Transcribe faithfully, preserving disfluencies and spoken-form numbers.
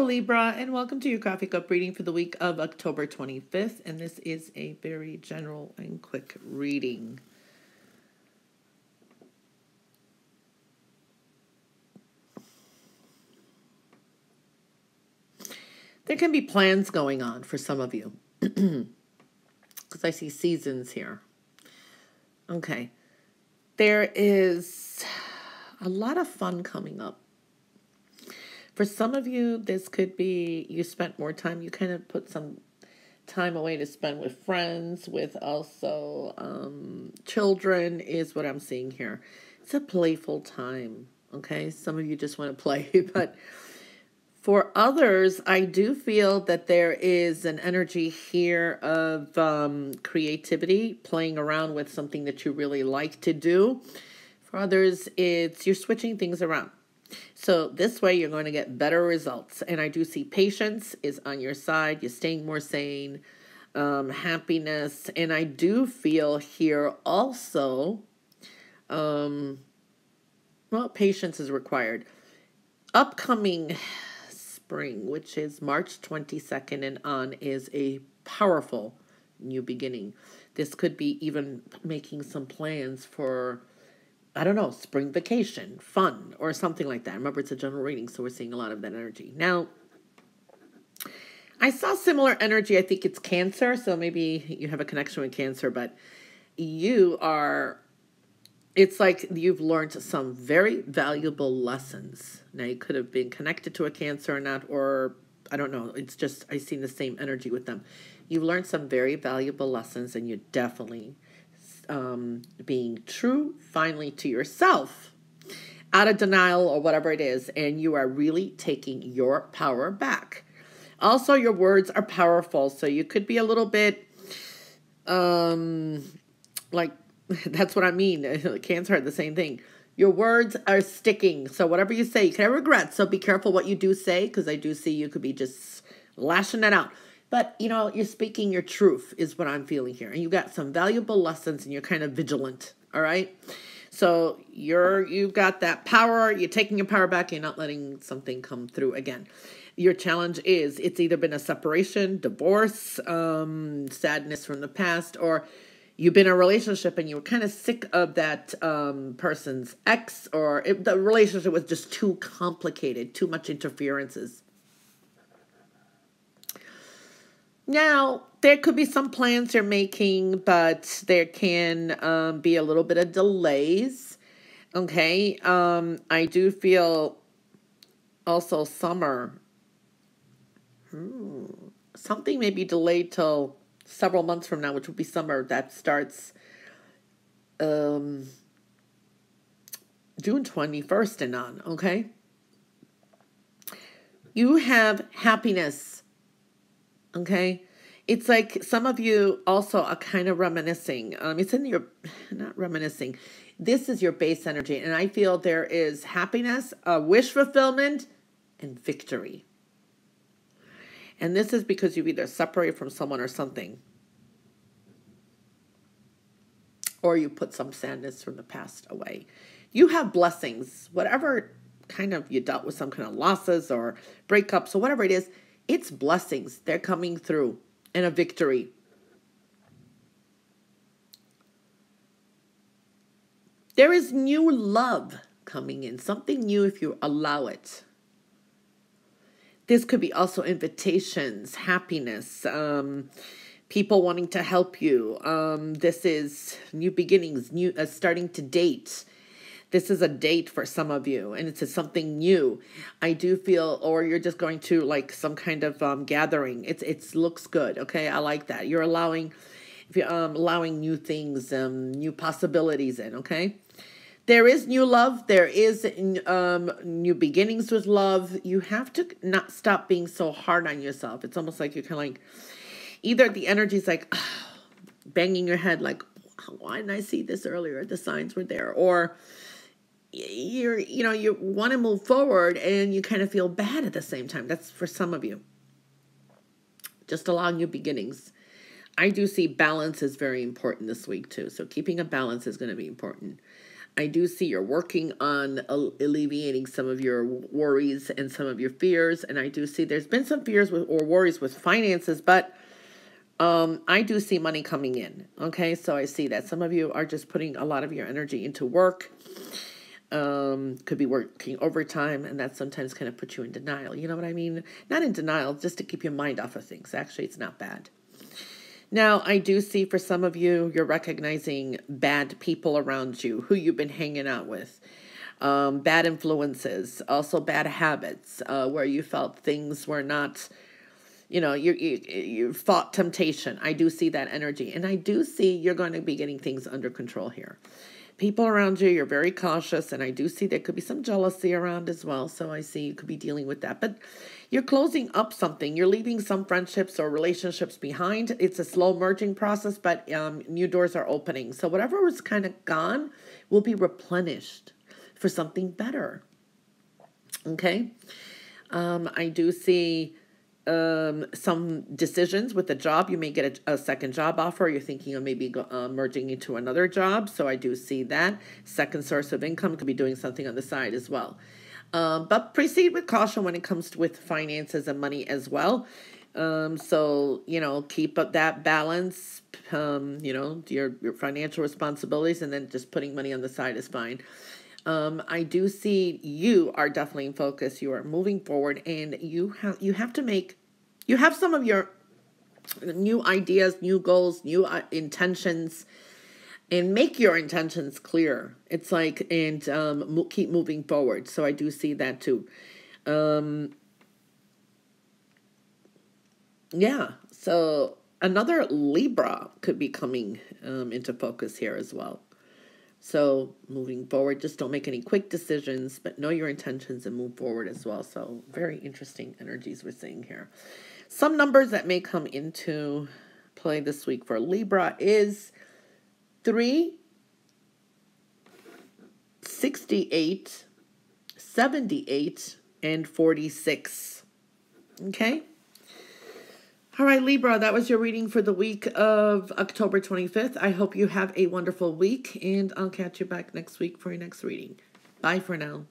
Hello, Libra, and welcome to your coffee cup reading for the week of October twenty-fifth. And this is a very general and quick reading. There can be plans going on for some of you because I see seasons here. Okay. There is a lot of fun coming up. For some of you, this could be you spent more time. You kind of put some time away to spend with friends, with also um, children is what I'm seeing here. It's a playful time, okay? Some of you just want to play, but for others, I do feel that there is an energy here of um, creativity, playing around with something that you really like to do. For others, it's you're switching things around. So this way you're going to get better results. And I do see patience is on your side. You're staying more sane, um, happiness. And I do feel here also, um, well, patience is required. Upcoming spring, which is March twenty-second and on, is a powerful new beginning. This could be even making some plans for, I don't know, spring vacation, fun, or something like that. Remember, it's a general reading, so we're seeing a lot of that energy. Now, I saw similar energy. I think it's Cancer, so maybe you have a connection with Cancer, but you are, it's like you've learned some very valuable lessons. Now, you could have been connected to a Cancer or not, or I don't know. It's just I've seen the same energy with them. You've learned some very valuable lessons, and you're definitely Um, being true finally to yourself, out of denial or whatever it is, and you are really taking your power back. Also, your words are powerful, so you could be a little bit um, like, that's what I mean. Cancer had the same thing. Your words are sticking, so whatever you say, you can have regret, so be careful what you do say, because I do see you could be just lashing that out. But, you know, you're speaking your truth is what I'm feeling here. And you got some valuable lessons and you're kind of vigilant, all right? So you're, you've got that power. You're taking your power back. You're not letting something come through again. Your challenge is it's either been a separation, divorce, um, sadness from the past, or you've been in a relationship and you were kind of sick of that um, person's ex, or it, the relationship was just too complicated, too much interferences. Now, there could be some plans you're making, but there can um, be a little bit of delays, okay? Um, I do feel also summer. Hmm. Something may be delayed till several months from now, which would be summer. That starts um, June twenty-first and on, okay? You have happiness. Okay, it's like some of you also are kind of reminiscing. Um, it's in your, not reminiscing. This is your base energy, and I feel there is happiness, uh, wish fulfillment, and victory. And this is because you've either separated from someone or something, or you put some sadness from the past away. You have blessings, whatever kind of you dealt with, some kind of losses or breakups or whatever it is. It's blessings. They're coming through and a victory. There is new love coming in, something new if you allow it. This could be also invitations, happiness, um, people wanting to help you. Um, this is new beginnings, new uh, starting to date. This is a date for some of you, and it's something new. I do feel, or you're just going to like some kind of um, gathering. It's it's looks good, okay? I like that. You're allowing, if you're um, allowing new things, um, new possibilities in, okay? There is new love. There is um, new beginnings with love. You have to not stop being so hard on yourself. It's almost like you're kind of like, either the energy's like oh, banging your head, like why didn't I see this earlier? The signs were there, or you're, you know, you want to move forward and you kind of feel bad at the same time. That's for some of you. Just allow new beginnings. I do see balance is very important this week too. So keeping a balance is going to be important. I do see you're working on alleviating some of your worries and some of your fears. And I do see there's been some fears with, or worries with finances, but um, I do see money coming in. Okay, so I see that some of you are just putting a lot of your energy into work. Um, could be working overtime, and that sometimes kind of puts you in denial. You know what I mean? Not in denial, just to keep your mind off of things. Actually, it's not bad. Now, I do see for some of you, you're recognizing bad people around you, who you've been hanging out with, um, bad influences, also bad habits, uh, where you felt things were not, you know, you, you, you fought temptation. I do see that energy, and I do see you're going to be getting things under control here. People around you, you're very cautious, and I do see there could be some jealousy around as well, so I see you could be dealing with that, but you're closing up something. You're leaving some friendships or relationships behind. It's a slow merging process, but um, new doors are opening, so whatever was kind of gone will be replenished for something better, okay? Um, I do see um, some decisions with a job. You may get a, a second job offer. You're thinking of maybe uh, merging into another job. So I do see that. Second source of income, could be doing something on the side as well. Um, but proceed with caution when it comes to with finances and money as well. Um, so, you know, keep up that balance, um, you know, your, your financial responsibilities, and then just putting money on the side is fine. Um, I do see you are definitely in focus. You are moving forward, and you have, you have to make, you have some of your new ideas, new goals, new uh, intentions, and make your intentions clear. It's like, and um, mo keep moving forward. So I do see that too. Um, yeah. So another Libra could be coming um, into focus here as well. So moving forward, just don't make any quick decisions, but know your intentions and move forward as well. So very interesting energies we're seeing here. Some numbers that may come into play this week for Libra is three, sixty-eight, seventy-eight, and forty-six. Okay? All right, Libra, that was your reading for the week of October twenty-fifth. I hope you have a wonderful week, and I'll catch you back next week for your next reading. Bye for now.